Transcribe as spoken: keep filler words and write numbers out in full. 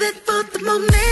live it for the moment.